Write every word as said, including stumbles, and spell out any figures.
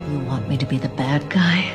You want me to be the bad guy?